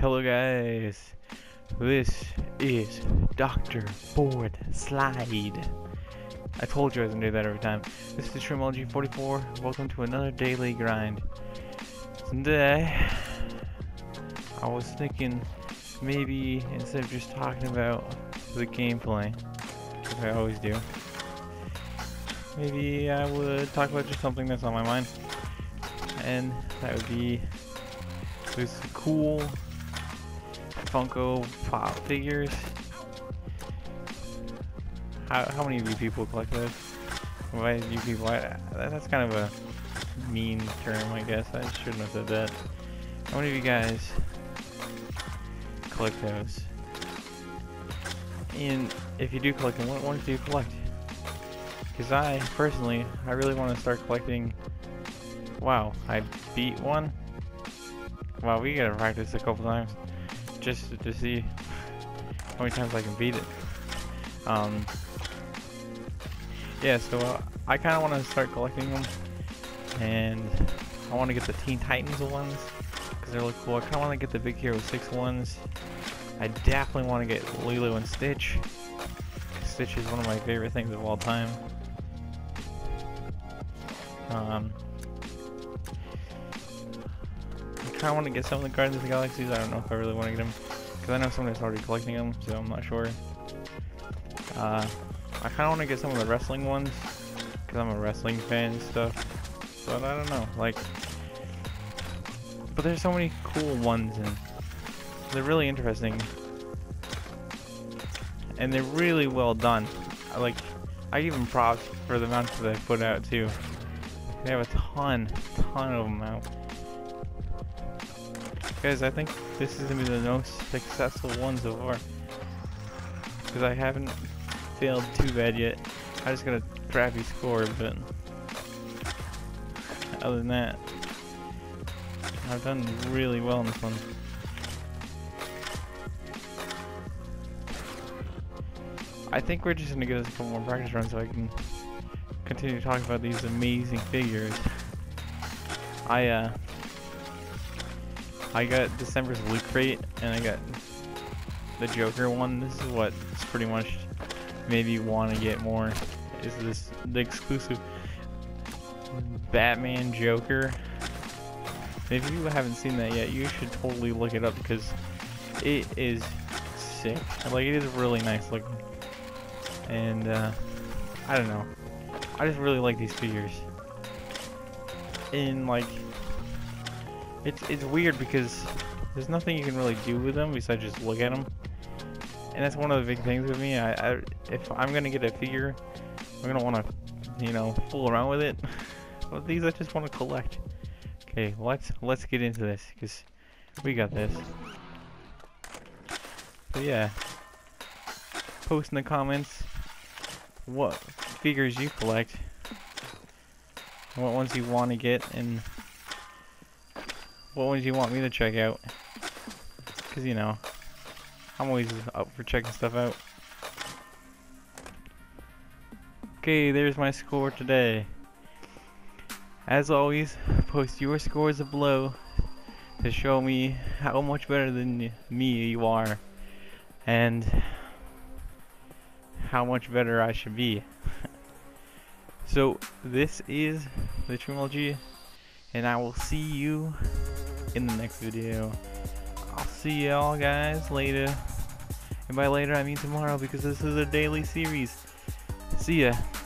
Hello guys, this is Dr. Board Slide. I told you I was going to do that every time. This is Trimology44, welcome to another daily grind. Today, I was thinking maybe instead of just talking about the gameplay, like I always do, maybe I would talk about just something that's on my mind. And that would be these cool Funko Pop figures. How many of you people collect those? Why do you people? That's kind of a mean term, I guess. I shouldn't have said that. How many of you guys collect those? And if you do collect them, what ones do you collect? Because I, personally, I really want to start collecting. Wow, I beat one. Wow, we gotta practice a couple times just to see how many times I can beat it. Yeah, so I kind of want to start collecting them, and I want to get the Teen Titans ones because they look cool. I kind of want to get the Big Hero 6 ones. I definitely want to get Lilo and Stitch. Stitch is one of my favorite things of all time. I kind of want to get some of the Guardians of the Galaxies. I don't know if I really want to get them, because I know someone's already collecting them, so I'm not sure. I kind of want to get some of the wrestling ones, because I'm a wrestling fan and stuff, but I don't know, like, but there's so many cool ones, and they're really interesting, and they're really well done. Like, I give them props for the amount that they put out, too. They have a ton of them out. Guys, I think this is going to be the most successful one so far, because I haven't failed too bad yet. I just got a crappy score, but other than that, I've done really well in this one. I think we're just going to give this a couple more practice runs so I can continue talking about these amazing figures. I got December's Loot Crate, and I got the Joker one. This is what it's pretty much made me want to get more, is this the exclusive Batman Joker. If you haven't seen that yet, you should totally look it up, because it is sick. Like, it is really nice looking. And, I don't know. I just really like these figures. In, like, It's weird because there's nothing you can really do with them besides just look at them, and that's one of the big things with me. If I'm gonna get a figure, I'm gonna want to, you know, fool around with it. But these I just want to collect. Okay, let's get into this, because we got this. So yeah, post in the comments what figures you collect, what ones you want to get, and what ones you want me to check out, because, you know, I'm always up for checking stuff out. Okay, there's my score today. As always, post your scores below to show me how much better than me you are, and how much better I should be. So, this is the Trimology, and I will see you in the next video. I'll see y'all guys later, and by later I mean tomorrow, because this is a daily series. See ya.